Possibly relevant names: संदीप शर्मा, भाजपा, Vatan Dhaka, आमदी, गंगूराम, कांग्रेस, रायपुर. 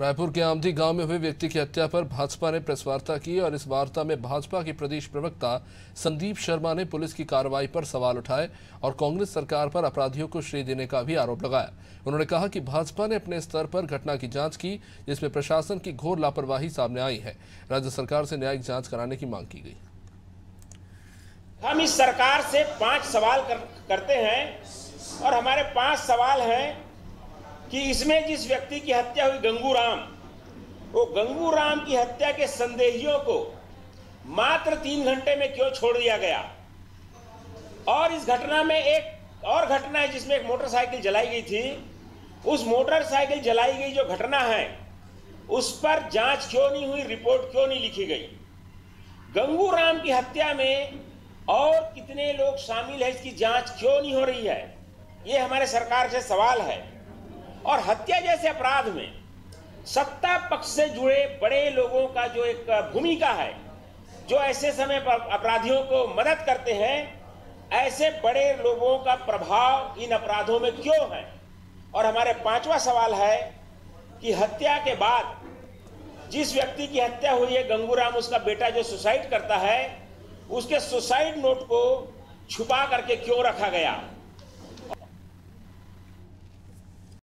रायपुर के आमदी गांव में हुए व्यक्ति की हत्या पर भाजपा ने प्रेस वार्ता की और इस वार्ता में भाजपा के प्रदेश प्रवक्ता संदीप शर्मा ने पुलिस की कार्रवाई पर सवाल उठाए और कांग्रेस सरकार पर अपराधियों को श्रेय देने का भी आरोप लगाया। उन्होंने कहा कि भाजपा ने अपने स्तर पर घटना की जांच की जिसमें प्रशासन की घोर लापरवाही सामने आई है। राज्य सरकार से न्यायिक जाँच कराने की मांग की गई। हम इस सरकार से 5 सवाल करते हैं और हमारे 5 सवाल हैं कि इसमें जिस व्यक्ति की हत्या हुई गंगूराम की हत्या के संदेहियों को मात्र 3 घंटे में क्यों छोड़ दिया गया। और इस घटना में एक और घटना है जिसमें एक मोटरसाइकिल जलाई गई थी। उस मोटरसाइकिल जलाई गई जो घटना है उस पर जांच क्यों नहीं हुई, रिपोर्ट क्यों नहीं लिखी गई। गंगूराम की हत्या में और कितने लोग शामिल हैं इसकी जांच क्यों नहीं हो रही है, ये हमारे सरकार से सवाल है। और हत्या जैसे अपराध में सत्ता पक्ष से जुड़े बड़े लोगों का जो एक भूमिका है, जो ऐसे समय पर अपराधियों को मदद करते हैं, ऐसे बड़े लोगों का प्रभाव इन अपराधों में क्यों है। और हमारे 5वां सवाल है कि हत्या के बाद जिस व्यक्ति की हत्या हुई है गंगूराम, उसका बेटा जो सुसाइड करता है, उसके सुसाइड नोट को छुपा करके क्यों रखा गया।